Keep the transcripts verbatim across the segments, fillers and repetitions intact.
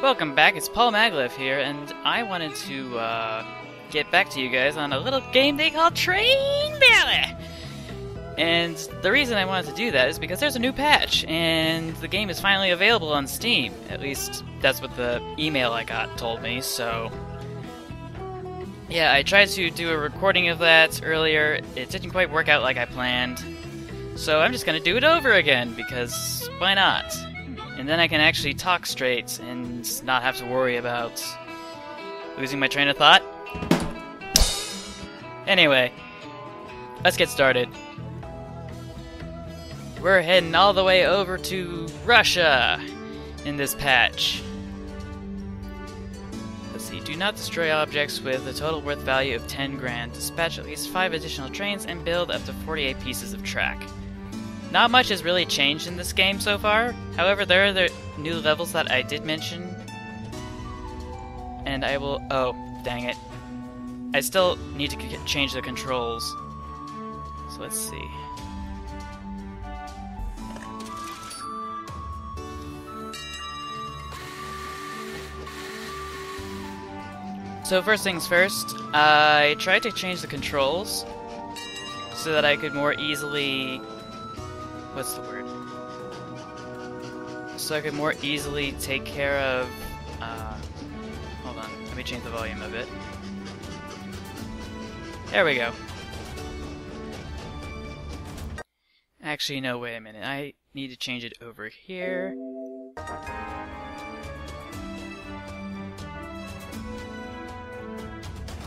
Welcome back, it's Paul Maglev here, and I wanted to uh, get back to you guys on a little game they call Train Valley! And the reason I wanted to do that is because there's a new patch, and the game is finally available on Steam. At least, that's what the email I got told me, so... yeah, I tried to do a recording of that earlier, it didn't quite work out like I planned. So I'm just gonna do it over again, because why not? And then I can actually talk straight and not have to worry about losing my train of thought. Anyway, let's get started. We're heading all the way over to Russia in this patch. Let's see, do not destroy objects with a total worth value of ten grand. Dispatch at least five additional trains and build up to forty-eight pieces of track. Not much has really changed in this game so far, however there are the new levels that I did mention, and I will... oh, dang it. I still need to c change the controls, so let's see. So first things first, I tried to change the controls so that I could more easily... what's the word? So I could more easily take care of... Uh, hold on, let me change the volume a bit. There we go. Actually, no, wait a minute. I need to change it over here.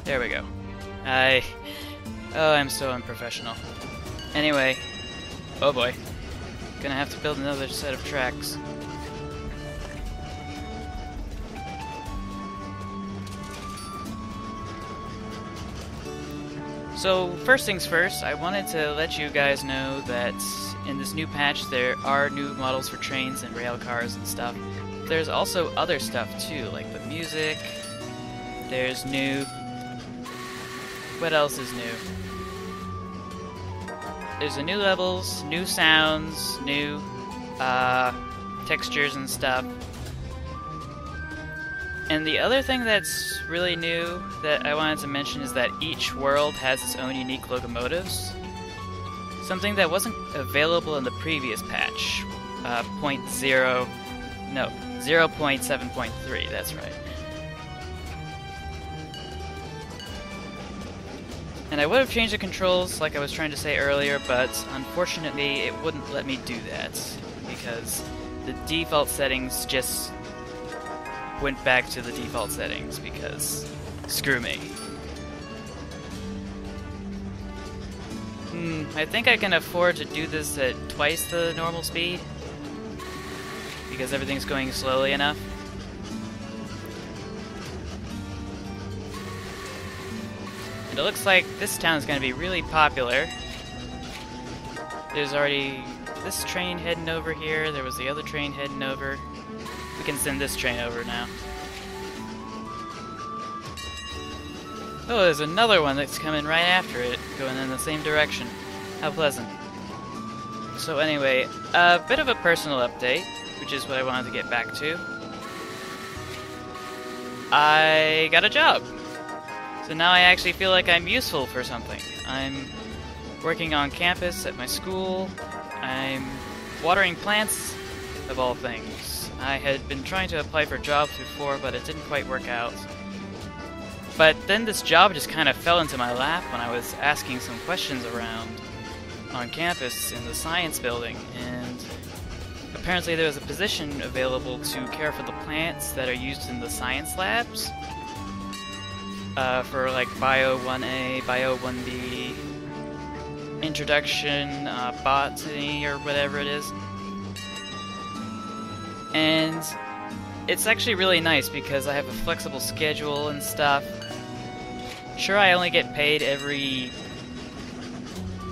There we go. I... oh, I'm so unprofessional. Anyway. Oh boy. Gonna have to build another set of tracks. So, first things first, I wanted to let you guys know that in this new patch there are new models for trains and rail cars and stuff. There's also other stuff too, like the music, there's new... what else is new? There's the new levels, new sounds, new uh, textures and stuff. And the other thing that's really new that I wanted to mention is that each world has its own unique locomotives. Something that wasn't available in the previous patch. Uh, point zero... no, zero point seven point three, that's right. And I would have changed the controls, like I was trying to say earlier, but unfortunately it wouldn't let me do that, because the default settings just went back to the default settings, because screw me. Hmm, I think I can afford to do this at twice the normal speed, because everything's going slowly enough. And it looks like this town is going to be really popular. There's already this train heading over here. There was the other train heading over. We can send this train over now. Oh, there's another one that's coming right after it, going in the same direction. How pleasant. So anyway, a bit of a personal update, which is what I wanted to get back to. I got a job. So now I actually feel like I'm useful for something. I'm working on campus at my school. I'm watering plants, of all things. I had been trying to apply for jobs before, but it didn't quite work out. But then this job just kind of fell into my lap when I was asking some questions around on campus in the science building, and apparently there was a position available to care for the plants that are used in the science labs. Uh, for like Bio one A, Bio one B, Introduction, uh, Botany, or whatever it is. And it's actually really nice because I have a flexible schedule and stuff. Sure, I only get paid every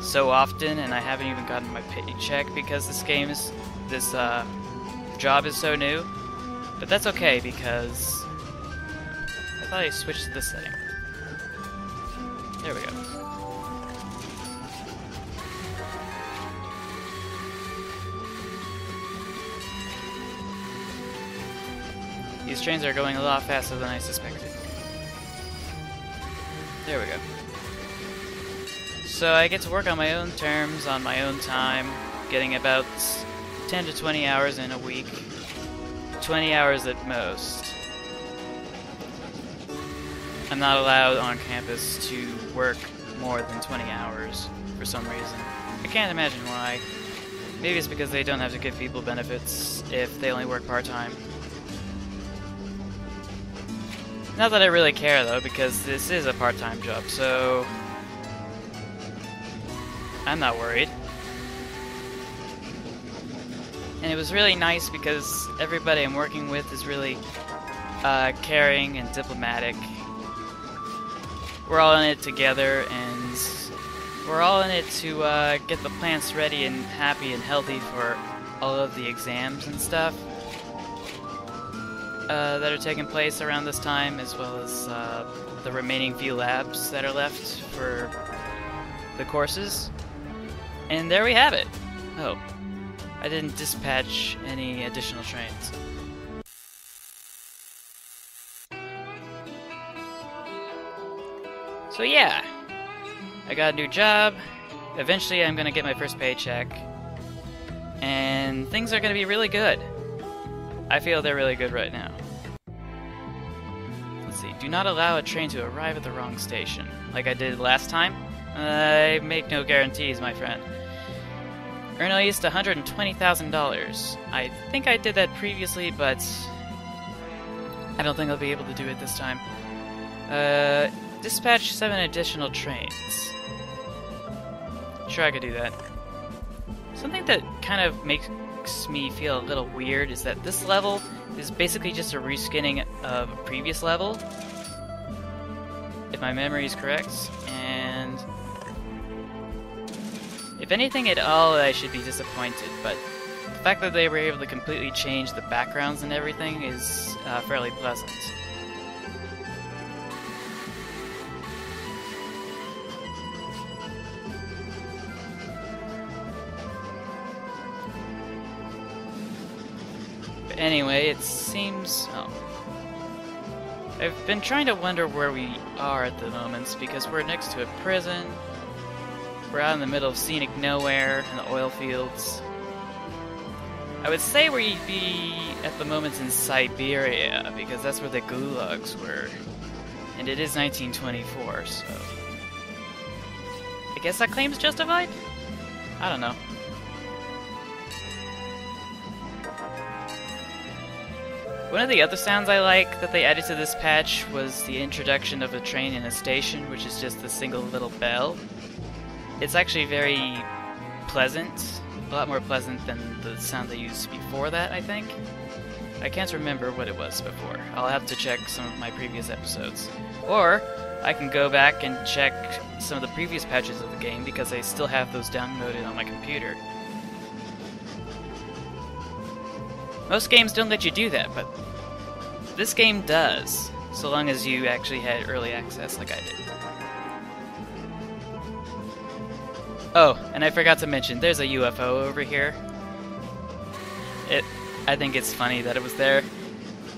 so often, and I haven't even gotten my paycheck because this game is, this uh, job is so new. But that's okay because... I thought I switched to this setting. There we go. These trains are going a lot faster than I suspected. There we go. So I get to work on my own terms, on my own time, getting about ten to twenty hours in a week. twenty hours at most. I'm not allowed on campus to work more than twenty hours for some reason. I can't imagine why. Maybe it's because they don't have to give people benefits if they only work part-time. Not that I really care, though, because this is a part-time job, so I'm not worried. And it was really nice because everybody I'm working with is really uh, caring and diplomatic. We're all in it together, and we're all in it to uh, get the plants ready and happy and healthy for all of the exams and stuff Uh, that are taking place around this time, as well as uh, the remaining few labs that are left for the courses. And there we have it! Oh, I didn't dispatch any additional trains. So yeah, I got a new job, eventually I'm gonna get my first paycheck, and things are gonna be really good. I feel they're really good right now. Let's see. Do not allow a train to arrive at the wrong station. Like I did last time? I make no guarantees, my friend. Earn at least one hundred twenty thousand dollars. I think I did that previously, but I don't think I'll be able to do it this time. Uh, dispatch seven additional trains. Sure, I could do that. Something that kind of makes me feel a little weird is that this level is basically just a reskinning of a previous level, if my memory is correct, and if anything at all I should be disappointed, but the fact that they were able to completely change the backgrounds and everything is uh, fairly pleasant. Anyway, it seems... oh. I've been trying to wonder where we are at the moment, because we're next to a prison, we're out in the middle of scenic nowhere, in the oil fields. I would say we'd be at the moment in Siberia, because that's where the gulags were. And it is nineteen twenty-four, so... I guess that claim's justified? I don't know. One of the other sounds I like that they added to this patch was the introduction of a train in a station, which is just a single little bell. It's actually very pleasant, a lot more pleasant than the sound they used before that, I think. I can't remember what it was before. I'll have to check some of my previous episodes. Or I can go back and check some of the previous patches of the game, because I still have those downloaded on my computer. Most games don't let you do that, but this game does, so long as you actually had early access like I did. Oh, and I forgot to mention, there's a U F O over here. It, I think it's funny that it was there.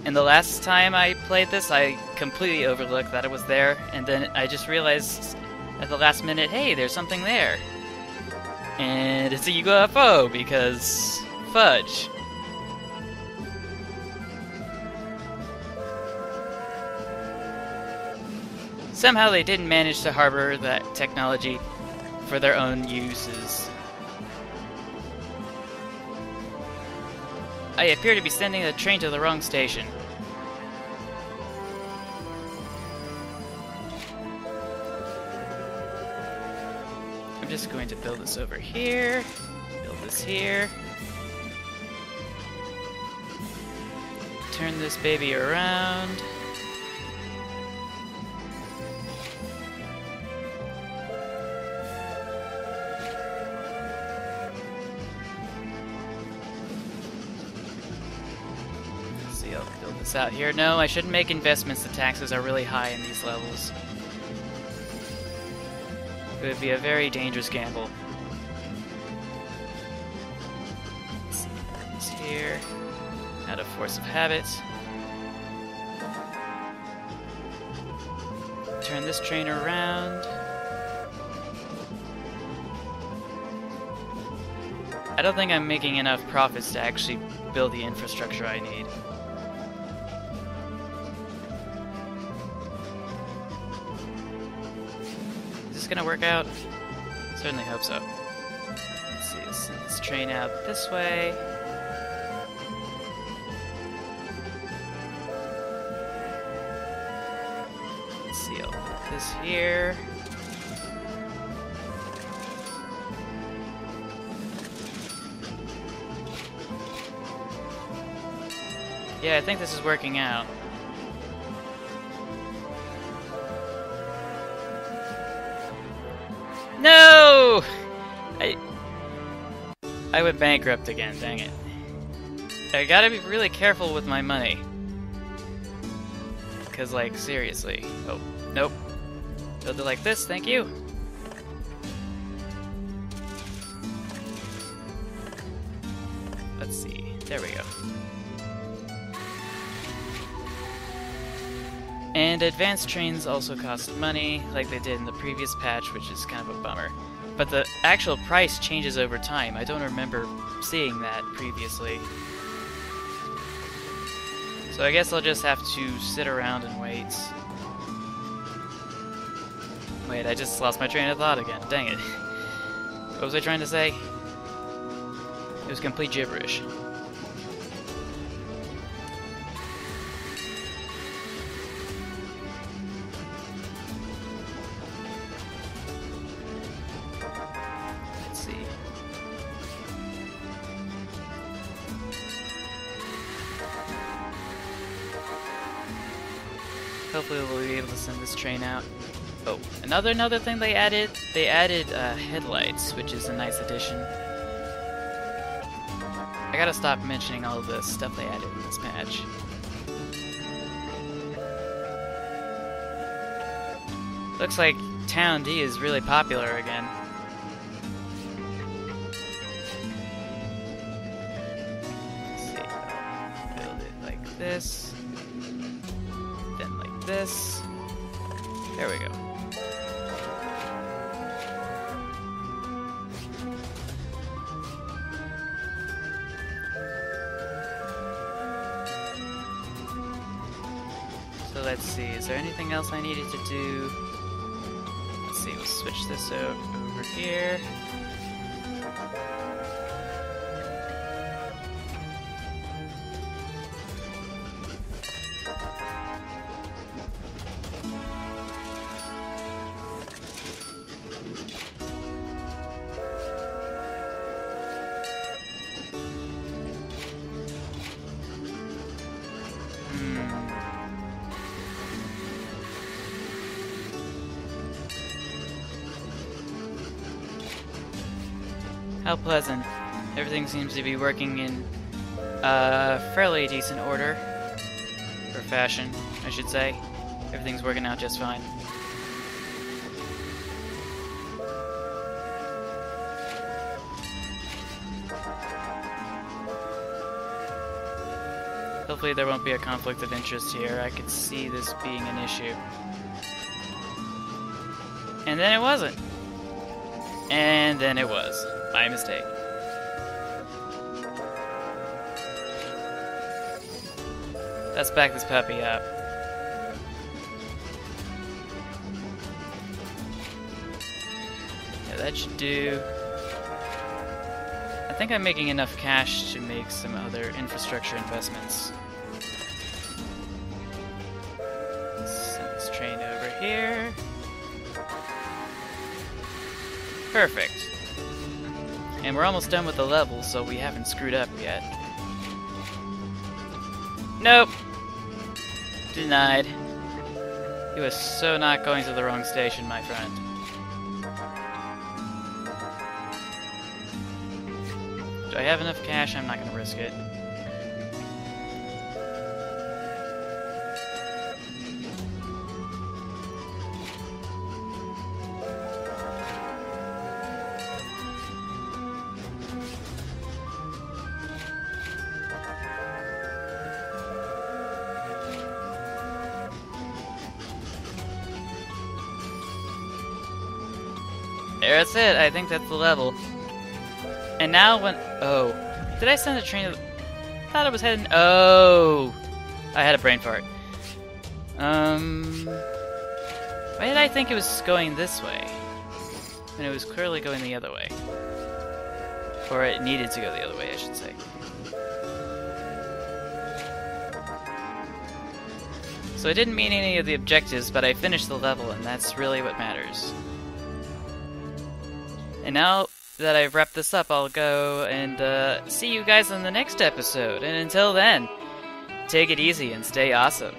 And the last time I played this, I completely overlooked that it was there, and then I just realized at the last minute, hey, there's something there. And it's a U F O, because fudge. Somehow they didn't manage to harbor that technology for their own uses. I appear to be sending the train to the wrong station. I'm just going to build this over here, build this here, turn this baby around. This out here. No, I shouldn't make investments. The taxes are really high in these levels. It would be a very dangerous gamble. Let's see. This here. Out of force of habit. turn this train around. I don't think I'm making enough profits to actually build the infrastructure I need. Is this gonna work out? Certainly hope so. Let's see, let's send this train out this way. This here. Yeah, I think this is working out. No! I I went bankrupt again, dang it. I gotta be really careful with my money. Cause like, seriously. Oh, nope. Build it like this, thank you. Let's see, there we go. And advanced trains also cost money, like they did in the previous patch, which is kind of a bummer. But the actual price changes over time. I don't remember seeing that previously. So I guess I'll just have to sit around and wait. Wait, I just lost my train of thought again. Dang it. What was I trying to say? It was complete gibberish. Let's see. Hopefully we'll be able to send this train out. Oh, another another thing they added, they added uh, headlights, which is a nice addition. I gotta stop mentioning all of the stuff they added in this patch. Looks like Town D is really popular again. Let's see, build it like this, then like this. There we go. So let's see, is there anything else I needed to do? Let's see, we'll switch this over here. How pleasant. Everything seems to be working in uh, fairly decent order. Or fashion, I should say. Everything's working out just fine. Hopefully there won't be a conflict of interest here. I could see this being an issue. And then it wasn't. And then it was. My mistake. Let's back this puppy up. Yeah, that should do. I think I'm making enough cash to make some other infrastructure investments. Let's send this train over here. Perfect. And we're almost done with the level, so we haven't screwed up yet. Nope! Denied. You are so not going to the wrong station, my friend. Do I have enough cash? I'm not gonna risk it. that's it. I think that's the level. And now when... Oh. Did I send a train... I thought it was heading... Oh! I had a brain fart. Um... Why did I think it was going this way? And it was clearly going the other way. Or it needed to go the other way, I should say. So I didn't meet any of the objectives, but I finished the level, and that's really what matters. And now that I've wrapped this up, I'll go and uh, see you guys in the next episode. And until then, take it easy and stay awesome.